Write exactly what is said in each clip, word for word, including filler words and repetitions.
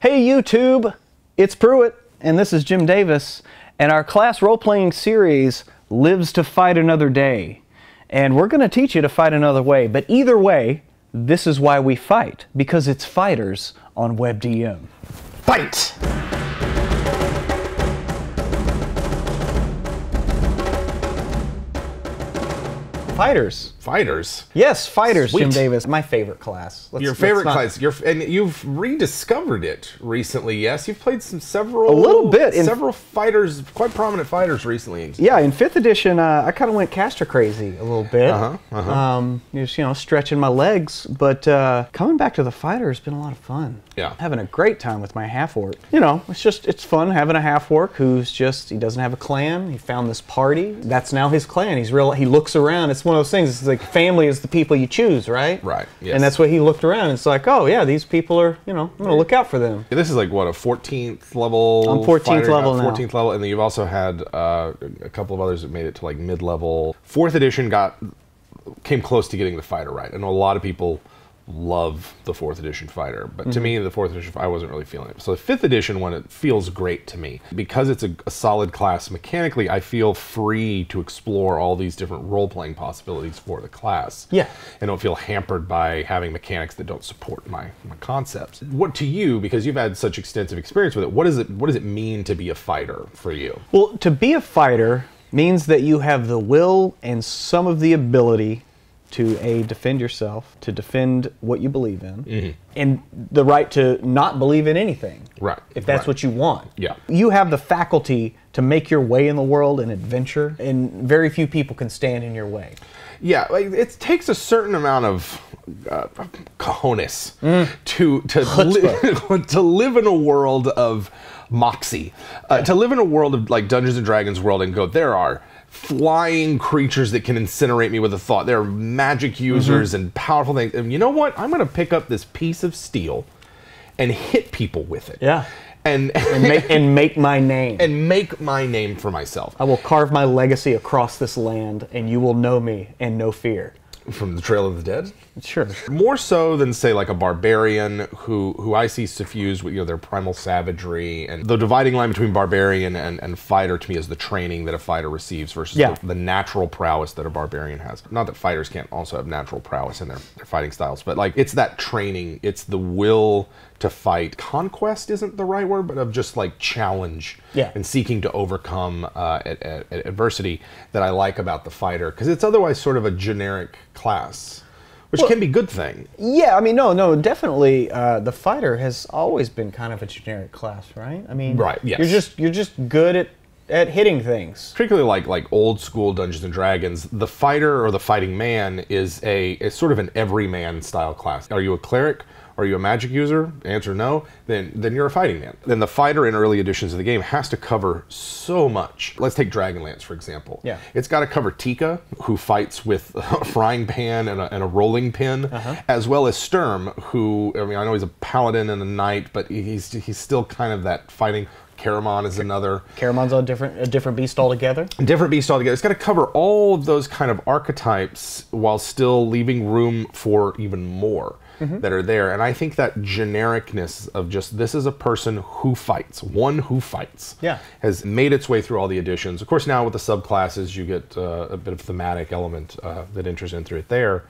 Hey YouTube, it's Pruitt, and this is Jim Davis, and our class role-playing series, Lives to Fight Another Day. And we're going to teach you to fight another way, but either way, this is why we fight, because it's fighters on WebDM. Fight! Fighters. Fighters? Yes, fighters, Sweet. Jim Davis. My favorite class. Let's, your favorite class. Your, and you've rediscovered it recently, yes? You've played some several... A little bit. Several in, fighters, quite prominent fighters recently. Yeah, in fifth edition, uh, I kind of went caster crazy a little bit. Uh-huh, uh-huh. Um, just, you know, stretching my legs. But uh, coming back to the fighter has been a lot of fun. Yeah. Having a great time with my half-orc. You know, it's just, it's fun having a half-orc who's just, he doesn't have a clan. He found this party. That's now his clan. He's real. He looks around. It's one of those things. It's like family is the people you choose, right? Right. Yes. And that's what he looked around. It's like, oh yeah, these people are, you know, I'm gonna look out for them. Yeah, this is like what, a fourteenth level. I'm fourteenth fighter, level now. Fourteenth level, and then you've also had uh, a couple of others that made it to like mid level. Fourth edition got came close to getting the fighter right. I know a lot of people love the fourth edition fighter, but mm-hmm. to me the fourth edition I wasn't really feeling it. So the fifth edition one, it feels great to me because it's a, a solid class mechanically. I feel free to explore all these different role-playing possibilities for the class. Yeah, and don't feel hampered by having mechanics that don't support my, my concepts. What to you, because you've had such extensive experience with it, what is it? What does it mean to be a fighter for you? Well, to be a fighter means that you have the will and some of the ability to A, defend yourself, to defend what you believe in, mm-hmm. and the right to not believe in anything, right? If that's right. what you want. Yeah. You have the faculty to make your way in the world and adventure, and very few people can stand in your way. Yeah, like it takes a certain amount of uh, cojones mm. to, to, li to live in a world of moxie, uh, yeah. to live in a world of like Dungeons and Dragons world and go, there are flying creatures that can incinerate me with a thought. They're magic users mm-hmm. and powerful things. And you know what? I'm going to pick up this piece of steel and hit people with it. Yeah. And, and, make, and make my name. And make my name for myself. I will carve my legacy across this land, and you will know me and no fear. From the Trail of the Dead? Sure. More so than, say, like a barbarian who, who I see suffused with, you know, their primal savagery. And the dividing line between barbarian and, and fighter to me is the training that a fighter receives versus yeah. the, the natural prowess that a barbarian has. Not that fighters can't also have natural prowess in their, their fighting styles, but like it's that training, it's the will to fight. Conquest isn't the right word, but of just like challenge yeah. and seeking to overcome uh, at, at, at adversity that I like about the fighter, because it's otherwise sort of a generic class, which well, can be a good thing. Yeah, I mean, no, no, definitely uh, the fighter has always been kind of a generic class, right? I mean, right, yes. you're just you're just good at at hitting things. Particularly like like old school Dungeons and Dragons, the fighter or the fighting man is a is sort of an everyman style class. Are you a cleric? Are you a magic user? Answer no, then then you're a fighting man. Then the fighter in early editions of the game has to cover so much. Let's take Dragonlance, for example. Yeah. It's got to cover Tika, who fights with a frying pan and a, and a rolling pin, uh-huh. as well as Sturm, who, I mean, I know he's a paladin and a knight, but he's, he's still kind of that fighting... Caramon is another. Caramon's a different, a different beast altogether? Different beast altogether. It's got to cover all of those kind of archetypes while still leaving room for even more mm-hmm. that are there. And I think that genericness of just, this is a person who fights, one who fights, yeah. has made its way through all the editions. Of course, now with the subclasses, you get uh, a bit of thematic element uh, that enters in through it there.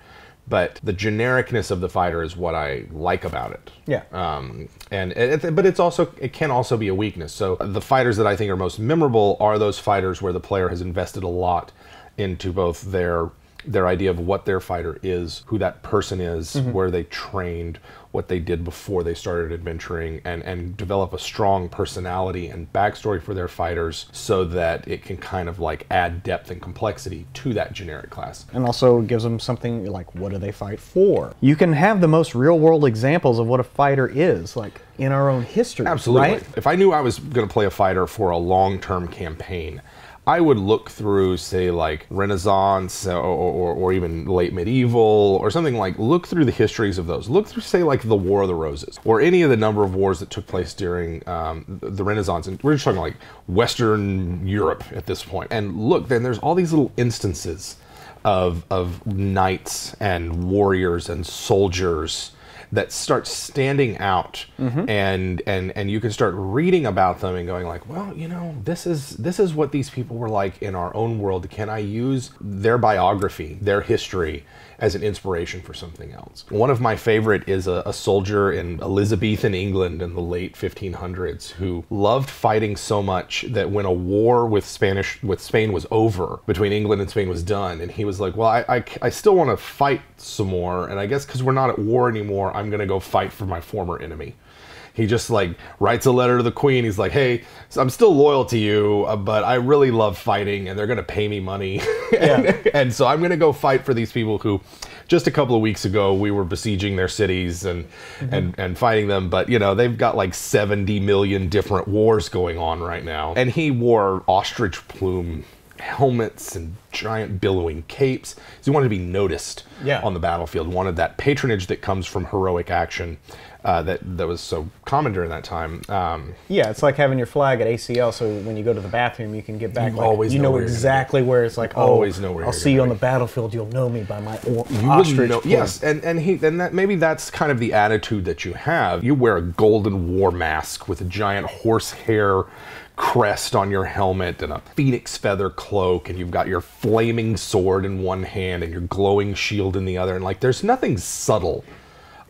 But the genericness of the fighter is what I like about it. Yeah. Um, and it, but it's also it can also be a weakness. So the fighters that I think are most memorable are those fighters where the player has invested a lot into both their their idea of what their fighter is, who that person is, mm-hmm. where they trained, what they did before they started adventuring, and, and develop a strong personality and backstory for their fighters so that it can kind of like add depth and complexity to that generic class. And also gives them something like, what do they fight for? You can have the most real world examples of what a fighter is, like in our own history. Absolutely. Right? If I knew I was gonna play a fighter for a long-term campaign, I would look through, say, like Renaissance or, or, or even late medieval or something like, look through the histories of those. Look through, say, like the War of the Roses or any of the number of wars that took place during um, the Renaissance. And we're just talking like Western Europe at this point. And look, then there's all these little instances of, of knights and warriors and soldiers that start standing out, mm-hmm. and and and you can start reading about them and going like, well, you know, this is this is what these people were like in our own world. Can I use their biography, their history, as an inspiration for something else? One of my favorite is a, a soldier in Elizabethan England in the late fifteen hundreds who loved fighting so much that when a war with Spanish with Spain was over, between England and Spain was done, and he was like, well, I, I, I still want to fight some more, and I guess because we're not at war anymore, I'm going to go fight for my former enemy. He just like writes a letter to the queen. He's like, hey, I'm still loyal to you, but I really love fighting and they're going to pay me money. and, yeah. and so I'm going to go fight for these people who just a couple of weeks ago we were besieging their cities and, mm-hmm. and, and fighting them. But, you know, they've got like seventy million different wars going on right now. And he wore ostrich plume helmets and giant billowing capes. So he wanted to be noticed yeah. on the battlefield, wanted that patronage that comes from heroic action. Uh, that, that was so common during that time. Um, yeah, it's like having your flag at A C L, so when you go to the bathroom, you can get back. You, like, always you know, know where exactly where it's like, oh, always know where I'll see you on the battlefield, you'll know me by my or you ostrich. Know, yes, and, and, he, and that, maybe that's kind of the attitude that you have. You wear a golden war mask with a giant horsehair crest on your helmet and a phoenix feather cloak, and you've got your flaming sword in one hand and your glowing shield in the other, and like there's nothing subtle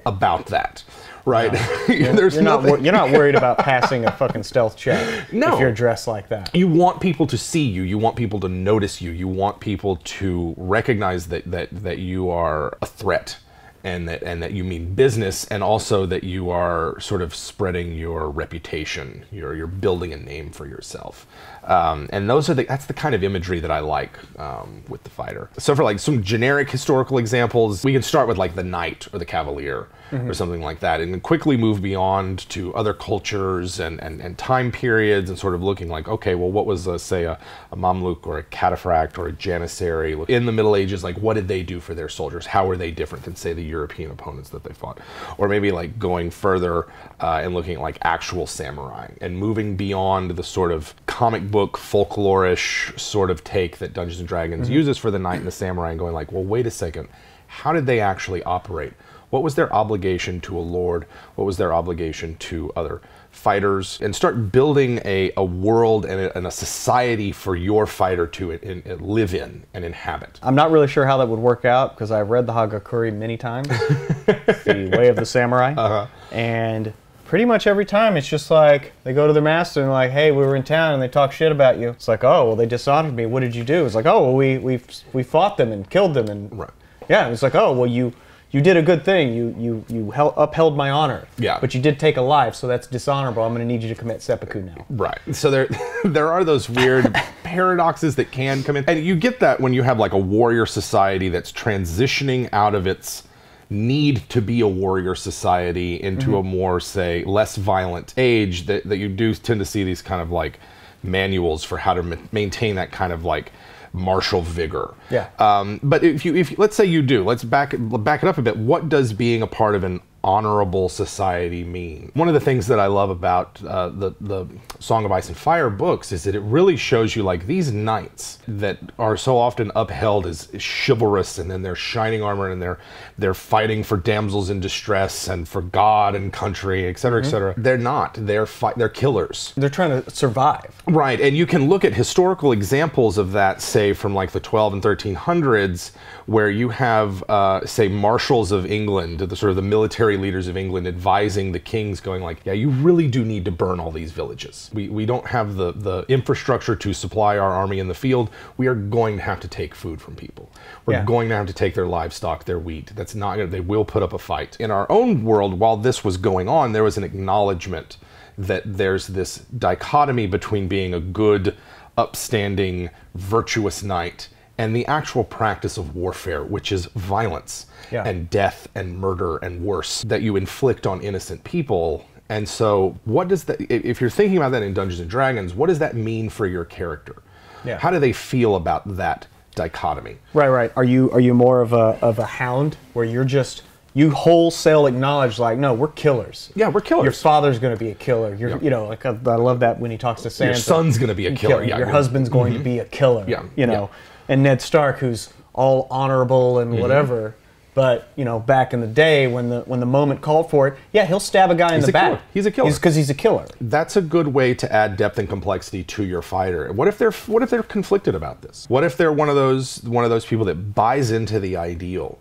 about that. Right. No. You're, There's you're, not wor you're not worried about passing a fucking stealth check no. if you're dressed like that. You want people to see you. You want people to notice you. You want people to recognize that that, that you are a threat and that, and that you mean business, and also that you are sort of spreading your reputation. You're, you're building a name for yourself. Um, and those are the, that's the kind of imagery that I like um, with the fighter. So for like some generic historical examples, we can start with like the knight or the cavalier mm-hmm. or something like that, and then quickly move beyond to other cultures and, and, and time periods, and sort of looking like, okay, well, what was, a, say, a, a Mamluk or a Cataphract or a Janissary in the Middle Ages? Like, what did they do for their soldiers? How were they different than, say, the European opponents that they fought? Or maybe like going further uh, and looking at like actual samurai and moving beyond the sort of comic book folklorish sort of take that Dungeons and Dragons mm-hmm. uses for the knight and the samurai, and going like, well, wait a second, how did they actually operate? What was their obligation to a lord? What was their obligation to other fighters? And start building a, a world and a, and a society for your fighter to in, in, live in and inhabit. I'm not really sure how that would work out, because I've read the Hagakure many times, The Way of the Samurai, uh-huh. and pretty much every time it's just like they go to their master and like, hey, we were in town and they talk shit about you. It's like, oh, well, they dishonored me. What did you do? It's like, oh, well, we we we fought them and killed them and right. yeah. It's like, oh, well, you you did a good thing. You you you held, upheld my honor. Yeah. But you did take a life, so that's dishonorable. I'm going to need you to commit seppuku now. Right. So there there are those weird paradoxes that can come in, and you get that when you have like a warrior society that's transitioning out of its need to be a warrior society into mm-hmm. a more, say, less violent age, that, that you do tend to see these kind of like manuals for how to ma maintain that kind of like martial vigor. Yeah. Um, but if you, if let's say you do, let's back back it up a bit. What does being a part of an honorable society mean? One of the things that I love about uh, the the Song of Ice and Fire books is that it really shows you like these knights that are so often upheld as chivalrous, and then they're shining armor and they're they're fighting for damsels in distress and for God and country, et cetera, et cetera. Mm-hmm. They're not. They're fi they're killers. They're trying to survive. Right, and you can look at historical examples of that, say from like the twelve and thirteen hundreds, where you have uh, say marshals of England, the sort of the military leaders of England, advising the kings, going like, yeah, you really do need to burn all these villages. We, we don't have the, the infrastructure to supply our army in the field. We are going to have to take food from people. We're yeah. going to have to take their livestock, their wheat. That's not gonna, they will put up a fight. In our own world, while this was going on, there was an acknowledgement that there's this dichotomy between being a good, upstanding, virtuous knight and the actual practice of warfare, which is violence yeah. and death and murder and worse that you inflict on innocent people. And so what does that, if you're thinking about that in Dungeons and Dragons, what does that mean for your character? Yeah. How do they feel about that dichotomy? Right, right. Are you are you more of a of a hound where you're just you wholesale acknowledge, like, no, we're killers. Yeah, we're killers. Your father's going to be a killer. You're, yeah. You know, like, I love that when he talks to Sansa. Your son's going to be a killer. Yeah, your yeah. husband's going mm-hmm. to be a killer. Yeah, you know. Yeah. And Ned Stark, who's all honorable and whatever, mm-hmm. But you know, back in the day, when the when the moment called for it, yeah, he'll stab a guy in the back. He's a killer. Because he's a killer. That's a good way to add depth and complexity to your fighter. What if they're what if they're conflicted about this? What if they're one of those one of those people that buys into the ideal,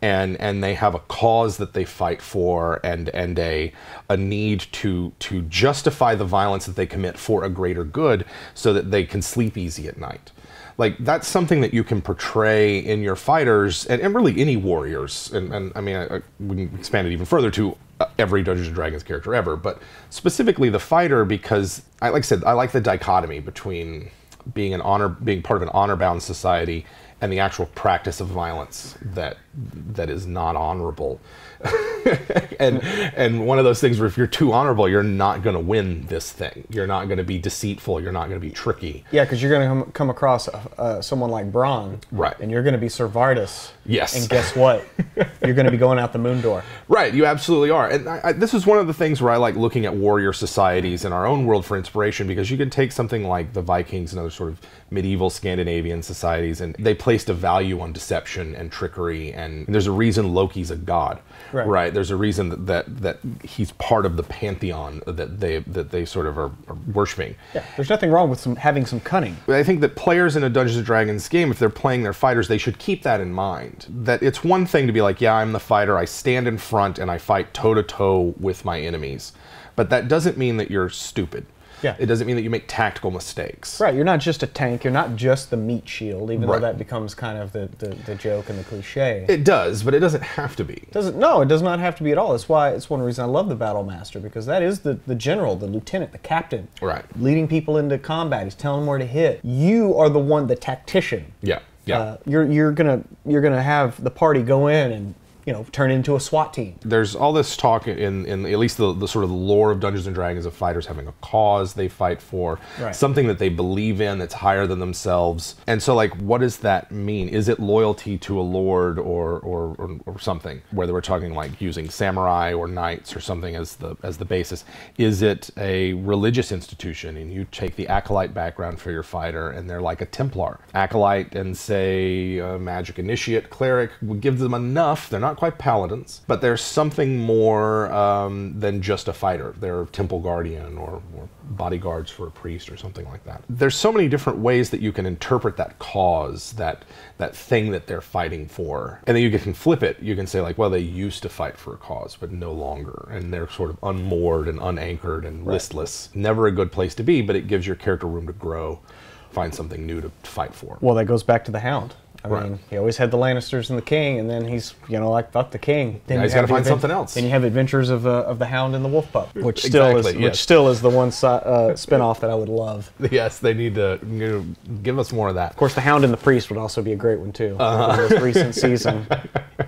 and and they have a cause that they fight for, and and a a need to to justify the violence that they commit for a greater good, so that they can sleep easy at night. Like, that's something that you can portray in your fighters, and, and really any warriors, and, and I mean, I, I, we can expand it even further to every Dungeons and Dragons character ever, but specifically the fighter, because, I, like I said, I like the dichotomy between being an honor, being part of an honor-bound society and the actual practice of violence that that is not honorable. and and one of those things where if you're too honorable, you're not going to win this thing. You're not going to be deceitful. You're not going to be tricky. Yeah, because you're going to come across uh, someone like Bronn, right? And you're going to be Cervardus. Yes. And guess what? You're going to be going out the moon door. Right. You absolutely are. And I, I, this is one of the things where I like looking at warrior societies in our own world for inspiration, because you can take something like the Vikings and other sort of medieval Scandinavian societies, and they placed a value on deception and trickery. And there's a reason Loki's a god. Right. Right. There's a reason that, that that he's part of the pantheon that they that they sort of are, are worshiping. Yeah. There's nothing wrong with some, having some cunning. I think that players in a Dungeons and Dragons game, if they're playing their fighters, they should keep that in mind. That it's one thing to be like, yeah, I'm the fighter. I stand in front and I fight toe to toe with my enemies, but that doesn't mean that you're stupid. Yeah. It doesn't mean that you make tactical mistakes. Right. You're not just a tank. You're not just the meat shield, even right. though that becomes kind of the, the, the joke and the cliche. It does, but it doesn't have to be. Doesn't, no, it does not have to be at all. That's why it's one reason I love the Battle Master, because that is the, the general, the lieutenant, the captain. Right. Leading people into combat. He's telling them where to hit. You are the one, the tactician. Yeah. Yeah. Uh, you're you're gonna you're gonna have the party go in and, you know, turn into a SWAT team. There's all this talk in, in at least the, the sort of lore of Dungeons and Dragons of fighters having a cause they fight for, right. something that they believe in that's higher than themselves. And so, like, what does that mean? Is it loyalty to a lord or or, or, or something? Whether we're talking like using samurai or knights or something as the as the basis, is it a religious institution? And you take the acolyte background for your fighter, and they're like a Templar acolyte, and say a magic initiate cleric would give them enough. They're not. Not quite paladins, but there's something more um, than just a fighter. They're temple guardian or, or bodyguards for a priest or something like that. There's so many different ways that you can interpret that cause, that that thing that they're fighting for, and then you can flip it. You can say like, well, they used to fight for a cause, but no longer, and they're sort of unmoored and unanchored and right. listless. Never a good place to be, but it gives your character room to grow, find something new to fight for. Well, that goes back to the Hound. I right. mean, he always had the Lannisters and the King, and then he's, you know, like, fuck the King. Then yeah, he's got to find something else. Then you have Adventures of, uh, of the Hound and the Wolf Pup, which still exactly, is yes. which still is the one so uh, spinoff that I would love. Yes, they need to you know, give us more of that. Of course, the Hound and the Priest would also be a great one too. Uh-huh. The most recent season,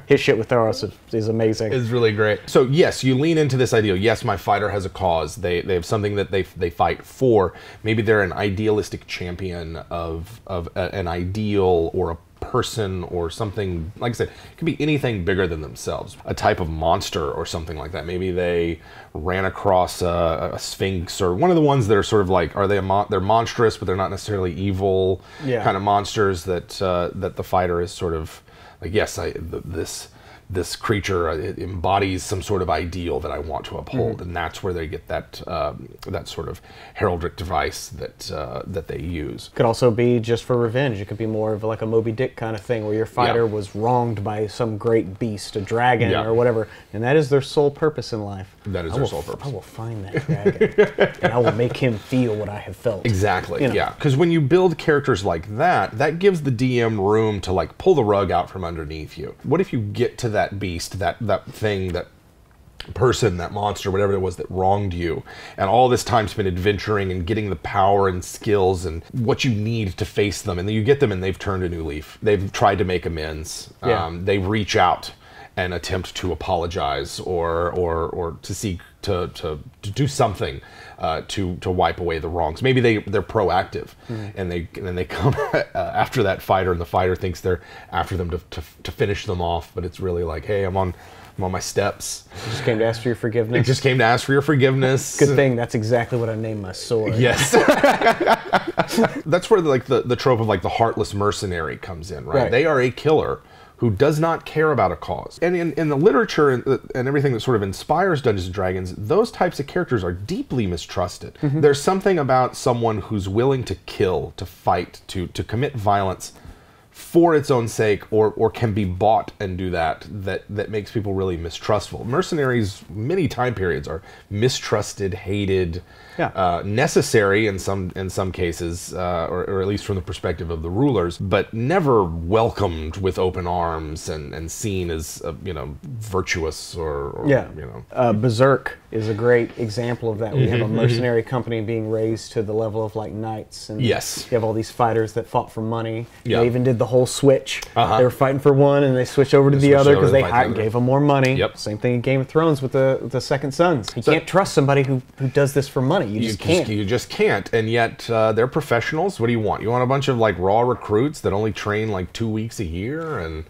his shit with Thoros is amazing. It's really great. So yes, you lean into this ideal. Yes, my fighter has a cause. They they have something that they they fight for. Maybe they're an idealistic champion of of a, an ideal or a person or something. Like I said, it could be anything bigger than themselves, a type of monster or something like that. Maybe they ran across a, a sphinx, or one of the ones that are sort of like, are they a mon they're monstrous, but they're not necessarily evil yeah. kind of monsters that uh, that the fighter is sort of like, yes, I th this this creature uh, it embodies some sort of ideal that I want to uphold, mm-hmm. and that's where they get that uh, that sort of heraldic device that uh, that they use. Could also be just for revenge. It could be more of like a Moby Dick kind of thing, where your fighter yeah. was wronged by some great beast, a dragon yeah. or whatever, and that is their sole purpose in life. That is I their sole purpose. I will find that dragon, and I will make him feel what I have felt. Exactly, you know? Yeah. Because when you build characters like that, that gives the D M room to like pull the rug out from underneath you. What if you get to that that beast, that, that thing, that person, that monster, whatever it was that wronged you, and all this time spent adventuring and getting the power and skills and what you need to face them, and then you get them and they've turned a new leaf. They've tried to make amends. Yeah. Um, they reach out and attempt to apologize or, or, or to seek to, to, to do something uh, to, to wipe away the wrongs. Maybe they, they're proactive mm. and they and they come uh, after that fighter, and the fighter thinks they're after them to, to, to finish them off, but it's really like, hey, I'm on, I'm on my steps. I just came to ask for your forgiveness. I just came to ask for your forgiveness. Good thing, that's exactly what I named my sword. Yes. That's where the, like, the, the trope of like the heartless mercenary comes in, right? Right. They are a killer who does not care about a cause. And in, in the literature and, and everything that sort of inspires Dungeons and Dragons, those types of characters are deeply mistrusted. Mm-hmm. There's something about someone who's willing to kill, to fight, to, to commit violence for its own sake, or, or can be bought and do that, that, that makes people really mistrustful. Mercenaries, many time periods, are mistrusted, hated, yeah. uh, necessary in some, in some cases, uh, or, or at least from the perspective of the rulers, but never welcomed with open arms and, and seen as, uh, you know, virtuous or, or yeah. you know. Uh, Berserk is a great example of that. We have a mercenary company being raised to the level of, like, knights. And yes. You have all these fighters that fought for money. Yeah. They even did the whole switch. Uh-huh. They were fighting for one, and they switched over to they the other because they the gave them more money. Yep. Same thing in Game of Thrones with the, the Second Sons. You so, can't trust somebody who, who does this for money. You just you can't. Just, you just can't, and yet uh, they're professionals. What do you want? You want a bunch of, like, raw recruits that only train, like, two weeks a year and...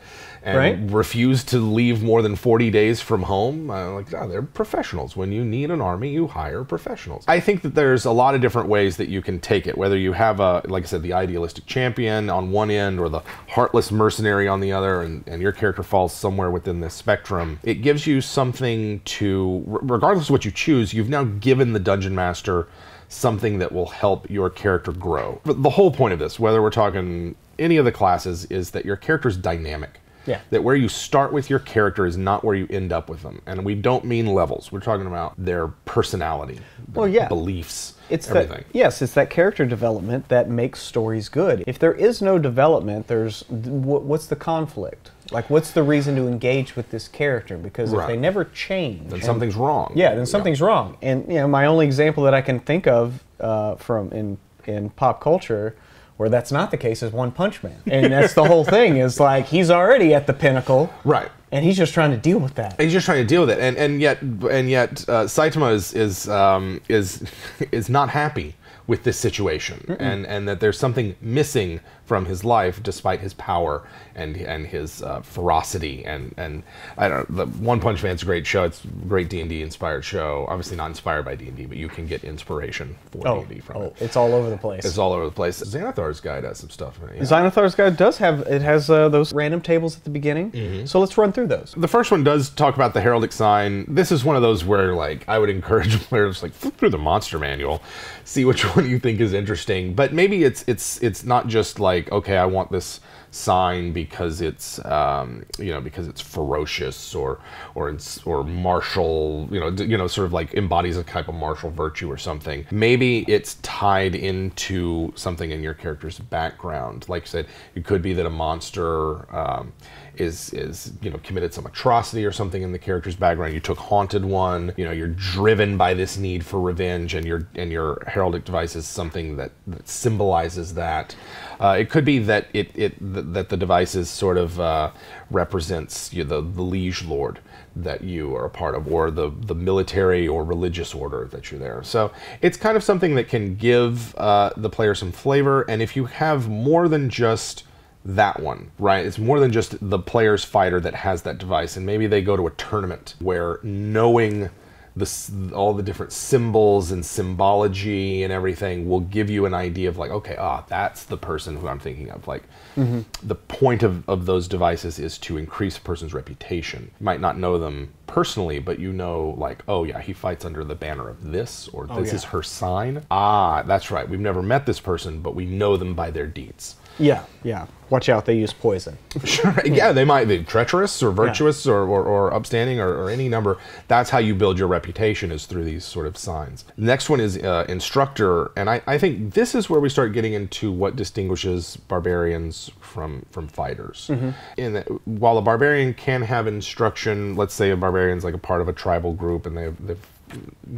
and right? refuse to leave more than forty days from home. Uh, like, no, they're professionals. When you need an army, you hire professionals. I think that there's a lot of different ways that you can take it, whether you have, a, like I said, the idealistic champion on one end or the heartless mercenary on the other, and, and your character falls somewhere within this spectrum. It gives you something to, regardless of what you choose, you've now given the Dungeon Master something that will help your character grow. But the whole point of this, whether we're talking any of the classes, is that your character's dynamic. Yeah. That where you start with your character is not where you end up with them. And we don't mean levels. We're talking about their personality, their well, yeah. beliefs, it's everything. That, yes, it's that character development that makes stories good. If there is no development, there's what's the conflict? Like, what's the reason to engage with this character? Because right. if they never change... Then and, something's wrong. Yeah, then something's yeah. wrong. And, you know, my only example that I can think of uh, from in, in pop culture... where that's not the case is One Punch Man. And that's the whole thing, is like, he's already at the pinnacle. Right. And he's just trying to deal with that. And he's just trying to deal with it. And, and yet, and yet uh, Saitama is, is, um, is, is not happy with this situation. Mm-mm. and, and that there's something missing from his life despite his power and, and his uh, ferocity. And, and I don't know, the One Punch Man's a great show. It's a great D and D inspired show. Obviously not inspired by D and D, but you can get inspiration for oh, D and D from oh, it. It's all over the place. It's all over the place. Xanathar's Guide has some stuff in it. Yeah. Xanathar's Guide does have, it has uh, those random tables at the beginning. Mm-hmm. So let's run through those. The first one does talk about the heraldic sign. This is one of those where, like, I would encourage players, like, flip through the monster manual, see which one you think is interesting. But maybe it's it's it's not just like, okay, I want this sign because it's um, you know, because it's ferocious or or it's, or martial, you know, you know, sort of like embodies a type of martial virtue or something. Maybe it's tied into something in your character's background. Like I said, it could be that a monster um, is is you know, committed some atrocity or something in the character's background. You took Haunted One. You know, you're driven by this need for revenge, and your and your heraldic device is something that, that symbolizes that. Uh, it could be that it it th that the device is sort of uh, represents you know, the the liege lord that you are a part of, or the the military or religious order that you're there. So it's kind of something that can give uh, the player some flavor. And if you have more than just that one, right? It's more than just the player's fighter that has that device, and maybe they go to a tournament where knowing the, all the different symbols and symbology and everything will give you an idea of like, okay, ah, that's the person who I'm thinking of. Like, mm-hmm. the point of, of those devices is to increase a person's reputation. You might not know them personally, but you know, like, oh yeah, he fights under the banner of this, or oh, this yeah. is her sign. Ah, that's right. We've never met this person, but we know them by their deeds. Yeah, yeah. Watch out, they use poison. Sure, yeah, they might be treacherous or virtuous yeah. or, or, or upstanding or, or any number. That's how you build your reputation, is through these sort of signs. Next one is uh, instructor, and I, I think this is where we start getting into what distinguishes barbarians from, from fighters. Mm-hmm. In that, while a barbarian can have instruction, let's say a barbarian's like a part of a tribal group and they've, they've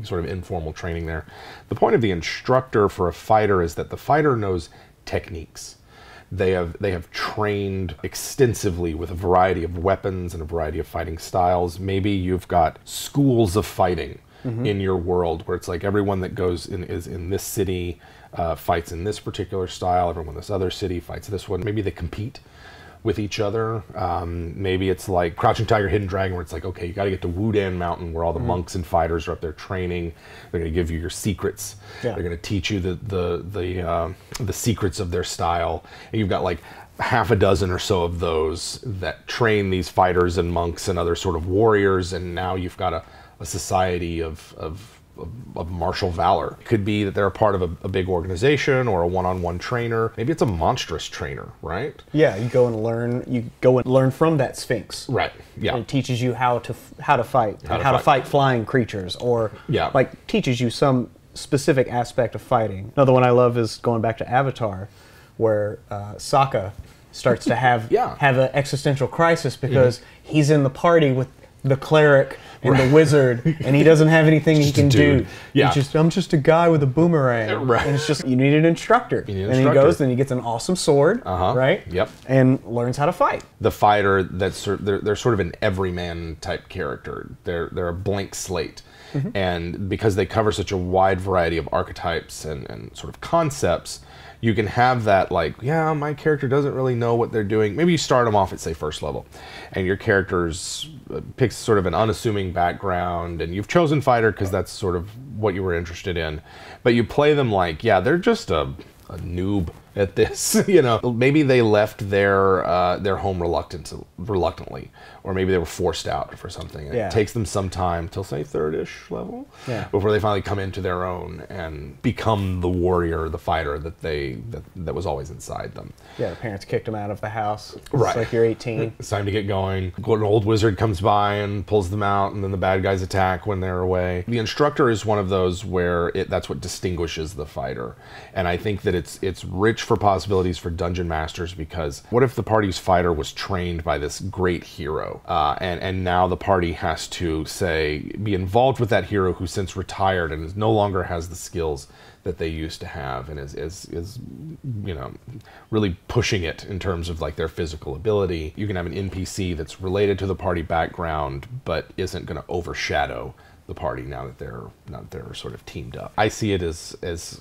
sort of informal training there. The point of the instructor for a fighter is that the fighter knows techniques. They have, they have trained extensively with a variety of weapons and a variety of fighting styles. Maybe you've got schools of fighting mm-hmm. in your world where it's like everyone that goes in is in this city uh, fights in this particular style, everyone in this other city fights this one. Maybe they compete with each other. Um, maybe it's like Crouching Tiger, Hidden Dragon, where it's like, okay, you gotta get to Wudan Mountain where all the mm-hmm. monks and fighters are up there training. They're gonna give you your secrets. Yeah. They're gonna teach you the the the, uh, the secrets of their style. And you've got like half a dozen or so of those that train these fighters and monks and other sort of warriors, and now you've got a, a society of, of, of, of martial valor. It could be that they're a part of a, a big organization or a one-on-one trainer. Maybe it's a monstrous trainer, right? Yeah, you go and learn. You go and learn from that Sphinx. Right. Yeah. It teaches you how to how to fight, how, and to, how fight. to fight flying creatures, or yeah, like teaches you some specific aspect of fighting. Another one I love is going back to Avatar, where uh, Sokka starts to have yeah. have an existential crisis because mm-hmm. he's in the party with the cleric and right. the wizard, and he doesn't have anything he can do. Yeah. He's just, I'm just a guy with a boomerang. Right. And it's just, you need an instructor. You need an and instructor. He goes and he gets an awesome sword, uh-huh. right? Yep. And learns how to fight. The fighter, that's they're, they're sort of an everyman type character. They're, they're a blank slate. Mm-hmm. And because they cover such a wide variety of archetypes and, and sort of concepts, you can have that, like, yeah, my character doesn't really know what they're doing. Maybe you start them off at, say, first level, and your character's uh, picks sort of an unassuming background, and you've chosen fighter because that's sort of what you were interested in. But you play them like, yeah, they're just a, a noob at this, you know. Maybe they left their uh, their home reluctant, reluctantly, or maybe they were forced out for something. Yeah. It takes them some time till, say, third-ish level yeah. before they finally come into their own and become the warrior, the fighter that they that, that was always inside them. Yeah, the parents kicked them out of the house. It's right. like you're eighteen. It's time to get going. An old wizard comes by and pulls them out, and then the bad guys attack when they're away. The instructor is one of those where it, that's what distinguishes the fighter, and I think that it's it's rich for possibilities for dungeon masters, because what if the party's fighter was trained by this great hero uh, and, and now the party has to, say, be involved with that hero who since retired and is no longer has the skills that they used to have, and is, is, is, you know, really pushing it in terms of, like, their physical ability. You can have an N P C that's related to the party background but isn't going to overshadow the party now that they're now that they're sort of teamed up. I see it as as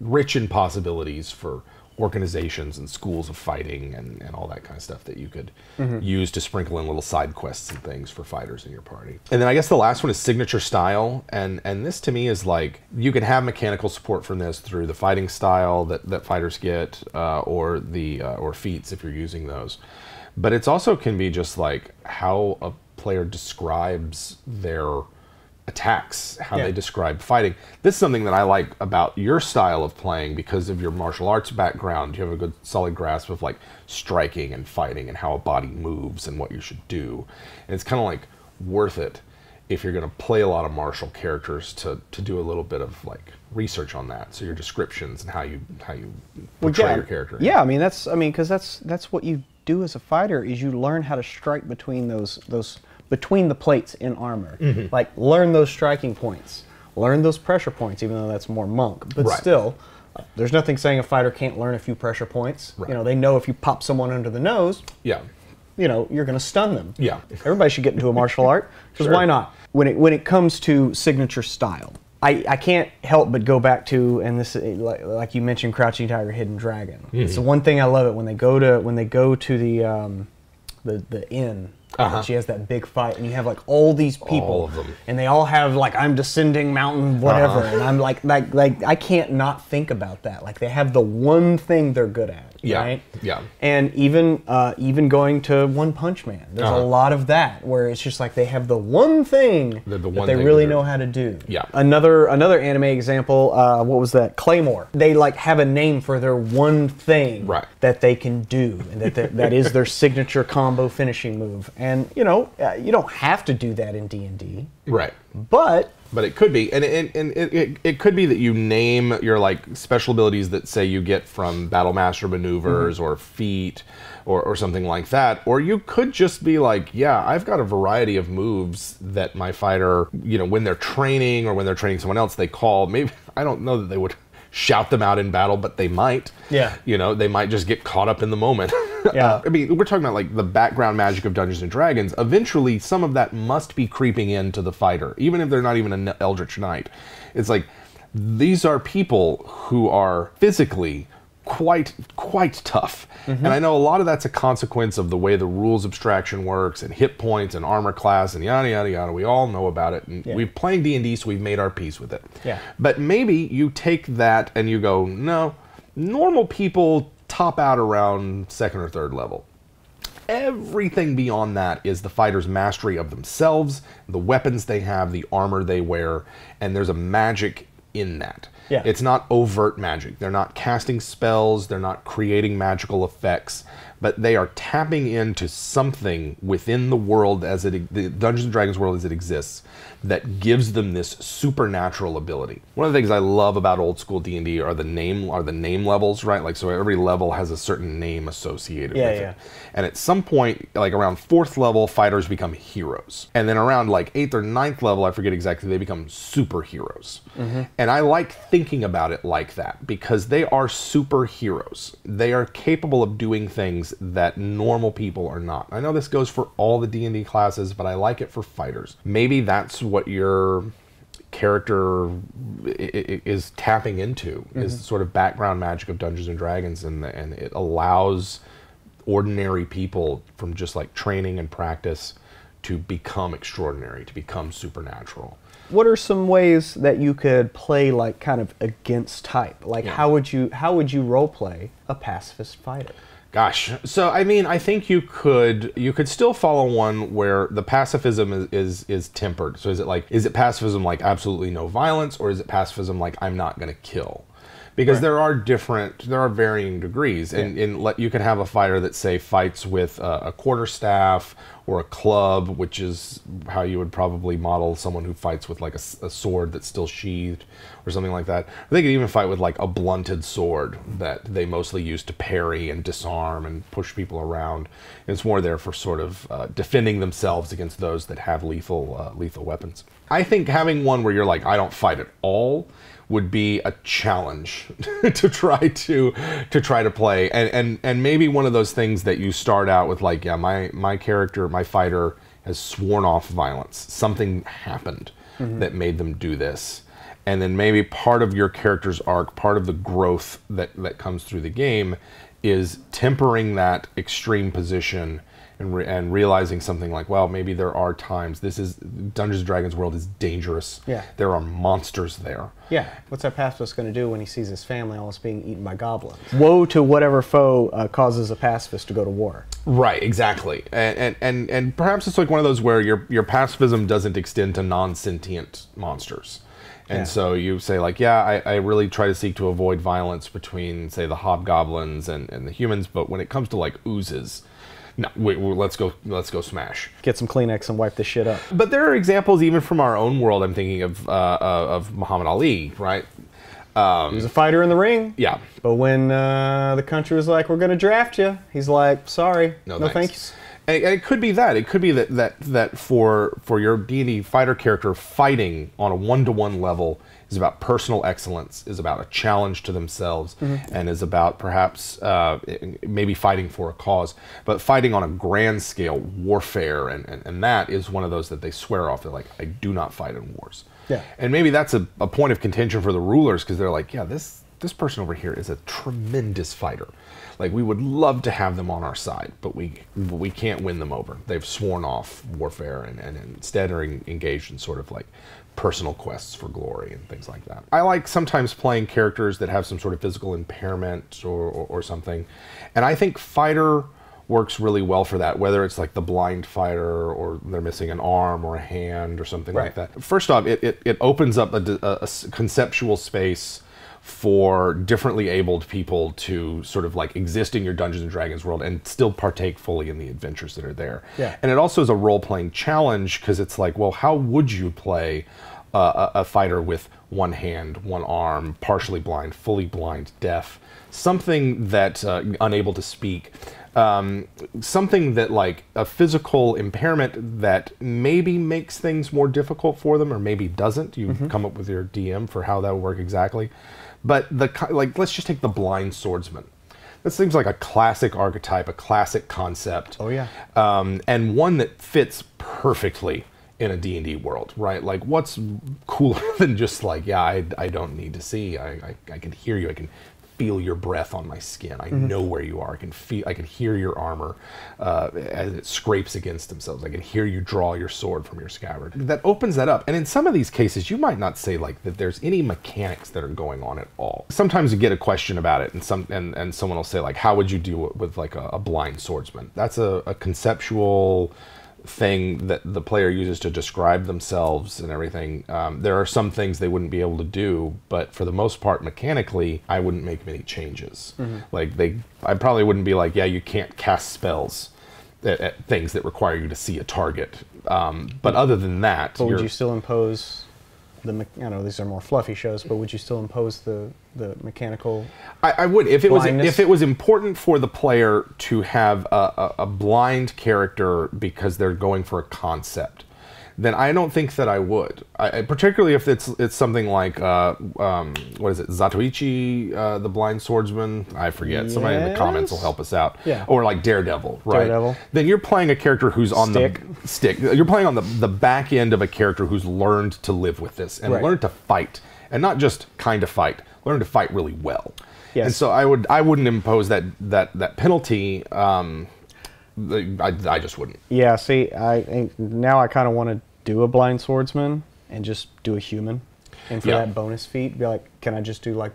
rich in possibilities for organizations and schools of fighting and, and all that kind of stuff that you could mm-hmm. use to sprinkle in little side quests and things for fighters in your party. And then I guess the last one is signature style, and and this to me is like, you can have mechanical support from this through the fighting style that, that fighters get uh, or the uh, or feats if you're using those. But it's also can be just like how a player describes their attacks, how yeah. they describe fighting. This is something that I like about your style of playing because of your martial arts background. You have a good solid grasp of, like, striking and fighting and how a body moves and what you should do. And it's kind of, like, worth it if you're going to play a lot of martial characters to, to do a little bit of, like, research on that. So your descriptions and how you how you portray well, yeah, your character. Yeah, I mean, that's I mean, because that's that's what you do as a fighter, is you learn how to strike between those those between the plates in armor. Mm-hmm. Like, learn those striking points. Learn those pressure points, even though that's more monk. But right. still, there's nothing saying a fighter can't learn a few pressure points. Right. You know, they know if you pop someone under the nose, yeah. you know, you're going to stun them. Yeah. Everybody should get into a martial art, because sure. why not? When it, when it comes to signature style, I, I can't help but go back to, and this, like, like you mentioned, Crouching Tiger, Hidden Dragon. Mm-hmm. It's the one thing I love it, when they go to, when they go to the, um, the, the inn, Uh-huh. she has that big fight, and you have, like, all these people, all of them. And they all have, like, I'm descending mountain, whatever, uh-huh. and I'm like, like, like, I can't not think about that. Like, they have the one thing they're good at, yeah. right? Yeah. And even, uh, even going to One Punch Man, there's uh-huh. a lot of that where it's just like they have the one thing the, the one that they thing really know how to do. Yeah. Another another anime example, uh, what was that? Claymore. They, like, have a name for their one thing right. that they can do, and that that, that is their signature combo finishing move. And, you know, uh, you don't have to do that in D and D. Right. But... But it could be. And, it, and it, it, it could be that you name your, like, special abilities that, say, you get from Battle Master maneuvers mm-hmm. or feat or, or something like that. Or you could just be like, yeah, I've got a variety of moves that my fighter, you know, when they're training or when they're training someone else, they call. Maybe, I don't know that they would shout them out in battle, but they might. Yeah. You know, they might just get caught up in the moment. Yeah. Uh, I mean, we're talking about, like, the background magic of Dungeons and Dragons. Eventually, some of that must be creeping into the fighter, even if they're not even an Eldritch Knight. It's like, these are people who are physically quite, quite tough. Mm-hmm. And I know a lot of that's a consequence of the way the rules abstraction works and hit points and armor class and yada, yada, yada. We all know about it. And yeah. we've played D and D, so we've made our peace with it. Yeah. But maybe you take that and you go, no, normal people top out around second or third level. Everything beyond that is the fighter's mastery of themselves, the weapons they have, the armor they wear, and there's a magic in that. Yeah. It's not overt magic. They're not casting spells, they're not creating magical effects, but they are tapping into something within the world as it, the Dungeons and Dragons world as it exists, that gives them this supernatural ability. One of the things I love about old school D and D are the name are the name levels, right? Like, so every level has a certain name associated yeah, with yeah. it. And at some point, like around fourth level, fighters become heroes. And then around like eighth or ninth level, I forget exactly, they become superheroes. Mm-hmm. And I like thinking about it like that, because they are superheroes. They are capable of doing things that normal people are not. I know this goes for all the D and D classes, but I like it for fighters. Maybe that's what your character is tapping into, mm-hmm. is the sort of background magic of Dungeons and Dragons, and, the, and it allows ordinary people from just like training and practice to become extraordinary, to become supernatural. What are some ways that you could play like kind of against type? Like yeah. how would you how would you role play a pacifist fighter? Gosh, so I mean, I think you could you could still follow one where the pacifism is, is is tempered. So is it like is it pacifism like absolutely no violence, or is it pacifism like I'm not going to kill? Because right. there are different, there are varying degrees, yeah. and in you can have a fighter that say fights with a, a quarterstaff or a club, which is how you would probably model someone who fights with like a, a sword that's still sheathed or something like that. They could even fight with like a blunted sword that they mostly use to parry and disarm and push people around. And it's more there for sort of uh, defending themselves against those that have lethal uh, lethal weapons. I think having one where you're like, I don't fight at all, would be a challenge to try to to try to play, and and and maybe one of those things that you start out with, like, yeah, my my character, my fighter has sworn off violence. Something happened mm-hmm. that made them do this, and then maybe part of your character's arc, part of the growth that that comes through the game, is tempering that extreme position. And, re and realizing something like, well, maybe there are times, this is, Dungeons and Dragons world is dangerous. Yeah. There are monsters there. Yeah. What's our pacifist going to do when he sees his family almost being eaten by goblins? Woe to whatever foe uh, causes a pacifist to go to war. Right, exactly. And, and, and, and perhaps it's like one of those where your, your pacifism doesn't extend to non-sentient monsters. And yeah. so you say like, yeah, I, I really try to seek to avoid violence between, say, the hobgoblins and, and the humans, but when it comes to like oozes, no, wait, let's go, let's go smash. Get some Kleenex and wipe this shit up. But there are examples even from our own world. I'm thinking of, uh, of Muhammad Ali, right? Um, he was a fighter in the ring. Yeah. But when uh, the country was like, we're going to draft you, he's like, sorry, no, no thanks. thanks. And it could be that. It could be that, that, that for, for your D and D fighter character, fighting on a one-to-one level is about personal excellence, is about a challenge to themselves, mm-hmm. and is about perhaps uh, maybe fighting for a cause. But fighting on a grand scale, warfare, and, and, and that is one of those that they swear off. They're like, I do not fight in wars. Yeah. And maybe that's a, a point of contention for the rulers, because they're like, yeah, this, this person over here is a tremendous fighter. Like, we would love to have them on our side, but we we can't win them over. They've sworn off warfare and, and instead are in, engaged in sort of like personal quests for glory and things like that. I like sometimes playing characters that have some sort of physical impairment or, or, or something. And I think fighter works really well for that, whether it's like the blind fighter or they're missing an arm or a hand or something right. like that. First off, it, it, it opens up a, a, a conceptual space for differently abled people to sort of like exist in your Dungeons and Dragons world and still partake fully in the adventures that are there. Yeah. And it also is a role-playing challenge, because it's like, well, how would you play uh, a, a fighter with one hand, one arm, partially blind, fully blind, deaf, something that, uh, unable to speak, um, something that like a physical impairment that maybe makes things more difficult for them or maybe doesn't. You mm-hmm. come up with your D M for how that would work exactly. But the like, let's just take the blind swordsman. This seems like a classic archetype, a classic concept. Oh yeah, um, and one that fits perfectly in a D and D world, right? Like, what's cooler than just like, yeah, I, I don't need to see. I, I I can hear you. I can feel your breath on my skin. I mm-hmm. know where you are. I can feel, I can hear your armor uh, as it scrapes against themselves. I can hear you draw your sword from your scabbard. That opens that up. And in some of these cases, you might not say like that there's any mechanics that are going on at all. Sometimes you get a question about it, and some and, and someone will say like, how would you deal with like a, a blind swordsman? That's a, a conceptual thing that the player uses to describe themselves and everything. Um, there are some things they wouldn't be able to do, but for the most part, mechanically, I wouldn't make many changes. Mm-hmm. Like they, I probably wouldn't be like, yeah, you can't cast spells at, at things that require you to see a target. Um, but other than that, but would you still impose the? I know these are more fluffy shows, but would you still impose the the mechanical? I, I would if it blindness? was if it was important for the player to have a, a, a blind character because they're going for a concept. Then I don't think that I would, I, particularly if it's it's something like uh, um, what is it, Zatoichi, uh, the blind swordsman? I forget. Yes. Somebody in the comments will help us out. Yeah. Or like Daredevil, right? Daredevil. Then you're playing a character who's on stick. the stick. You're playing on the the back end of a character who's learned to live with this and right. learned to fight, and not just kind of fight. Learn to fight really well. Yes. And so I would I wouldn't impose that that that penalty. Um, I, I just wouldn't. Yeah, see, I now I kind of want to do a blind swordsman and just do a human, and for yeah. that bonus feat, be like, can I just do like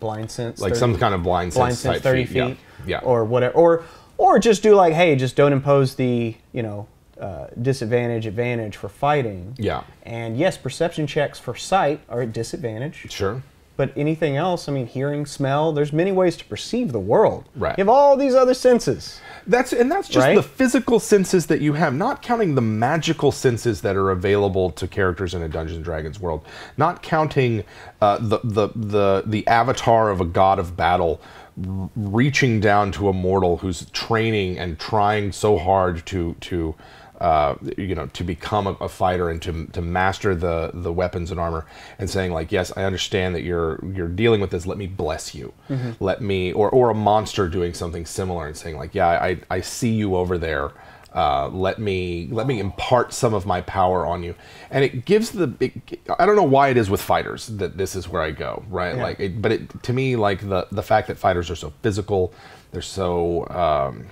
blind sense, like thirty, some kind of blind sense, blind sense type thirty feet, feet yeah. yeah, or whatever, or or just do like, hey, just don't impose the you know uh, disadvantage advantage for fighting. Yeah, and yes, perception checks for sight are at disadvantage. Sure. But anything else, I mean, hearing, smell, there's many ways to perceive the world. Right. You have all these other senses. That's And that's just right? the physical senses that you have, not counting the magical senses that are available to characters in a Dungeons and Dragons world, not counting uh, the, the, the, the avatar of a god of battle reaching down to a mortal who's training and trying so hard to... to Uh, you know, to become a, a fighter and to to master the the weapons and armor, and saying like, yes, I understand that you're you're dealing with this. Let me bless you. Mm-hmm. Let me, or or a monster doing something similar and saying like, yeah, I I see you over there. Uh, let me let me impart some of my power on you, and it gives the. It, I don't know why it is with fighters that this is where I go, right? Yeah. Like, it, but it to me like the the fact that fighters are so physical, they're so. Um,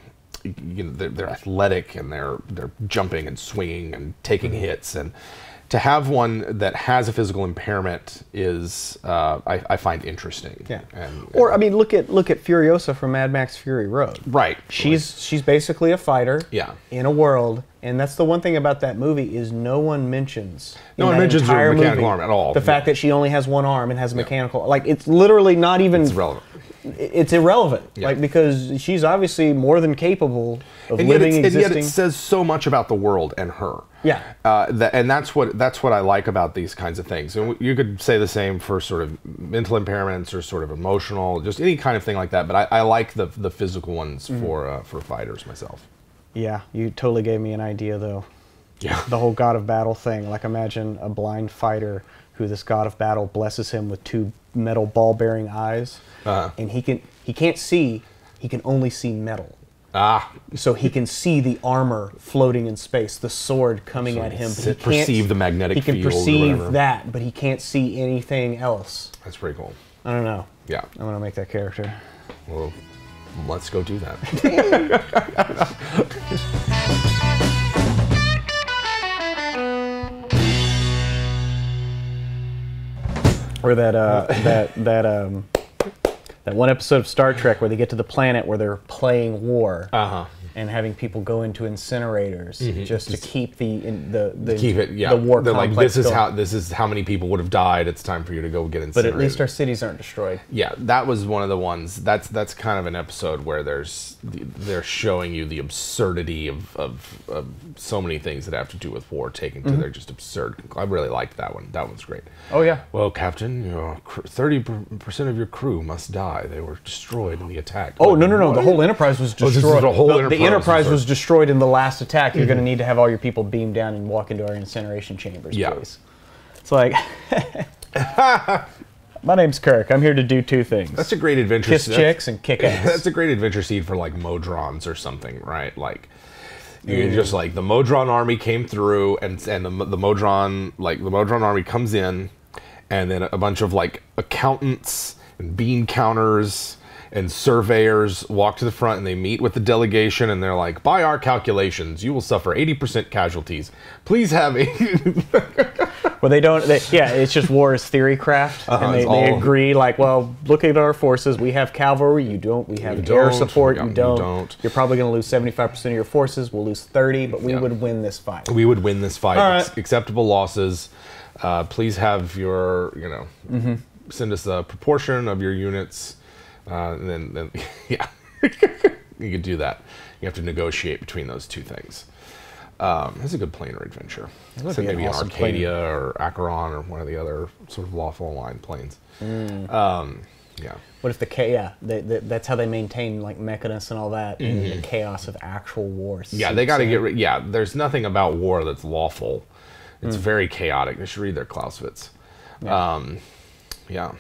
You know, they're, they're athletic and they're they're jumping and swinging and taking mm-hmm. hits, and to have one that has a physical impairment is uh, I, I find interesting. Yeah. And, and or I mean, look at look at Furiosa from Mad Max Fury Road. Right. She's right. she's basically a fighter. Yeah. In a world, and that's the one thing about that movie is no one mentions no one mentions her mechanical movie, arm at all. The yeah. fact that she only has one arm and has a yeah. mechanical like it's literally not even it's relevant. It's irrelevant, yeah. like because she's obviously more than capable of and living, yet existing. And yet it says so much about the world and her. Yeah, uh, that, and that's what that's what I like about these kinds of things. And you could say the same for sort of mental impairments or sort of emotional, just any kind of thing like that. But I, I like the the physical ones mm. for uh, for fighters myself. Yeah, you totally gave me an idea though. Yeah, the whole god of battle thing. Like imagine a blind fighter who this god of battle blesses him with two metal ball-bearing eyes, uh-huh. and he can he can't see, he can only see metal. Ah. So he can see the armor floating in space, the sword coming so at him. But he can't perceive the magnetic field. He can field perceive that, but he can't see anything else. That's pretty cool. I don't know. Yeah. I'm gonna make that character. Well, let's go do that. Or that uh, that that um, that one episode of Star Trek where they get to the planet where they're playing war uh-huh. and having people go into incinerators mm-hmm. just to keep the in, the the, keep it, yeah. the war they're complex like this is going. how this is how many people would have died. It's time for you to go get incinerated. But at least our cities aren't destroyed. Yeah, that was one of the ones. That's that's kind of an episode where there's they're showing you the absurdity of of, of so many things that have to do with war taken mm-hmm. to their just absurd. I really liked that one. That one's great. Oh yeah. Well, Captain, your thirty percent of your crew must die. They were destroyed in the attack. Oh like, no no no! What? The whole Enterprise was destroyed. Oh, the, the Enterprise was destroyed in the last attack. You're mm-hmm. going to need to have all your people beam down and walk into our incineration chambers, yeah. please. It's like, my name's Kirk. I'm here to do two things. That's a great adventure. Kiss chicks and kick ass. That's a great adventure seed for like Modrons or something, right? Like. You're just like the Modron army came through, and and the, the Modron like the Modron army comes in, and then a bunch of like accountants and bean counters and surveyors walk to the front, and they meet with the delegation, and they're like, by our calculations, you will suffer eighty percent casualties. Please have a... well, they don't... They, yeah, it's just war is theorycraft, uh-huh, and they, they all... agree, like, well, look at our forces. We have cavalry, you don't. We have you air support, yeah, you, don't. you don't. You're probably going to lose seventy-five percent of your forces. We'll lose thirty, but we yeah. would win this fight. We would win this fight. All right. It's acceptable losses. Uh, please have your, you know... Mm-hmm. Send us a proportion of your units... Uh, and then, then, yeah, you could do that. You have to negotiate between those two things. Um, that's a good planar adventure. That so maybe an awesome Arcadia plane. Or Acheron or one of the other sort of lawful aligned planes. Mm. Um, yeah. What if the chaos? Yeah, that's how they maintain like Mechanus and all that. Mm-hmm. The chaos of actual war. Yeah, they got to get. Rid yeah, there's nothing about war that's lawful. It's mm. very chaotic. They should read their Clausewitz. Yeah. Um, yeah.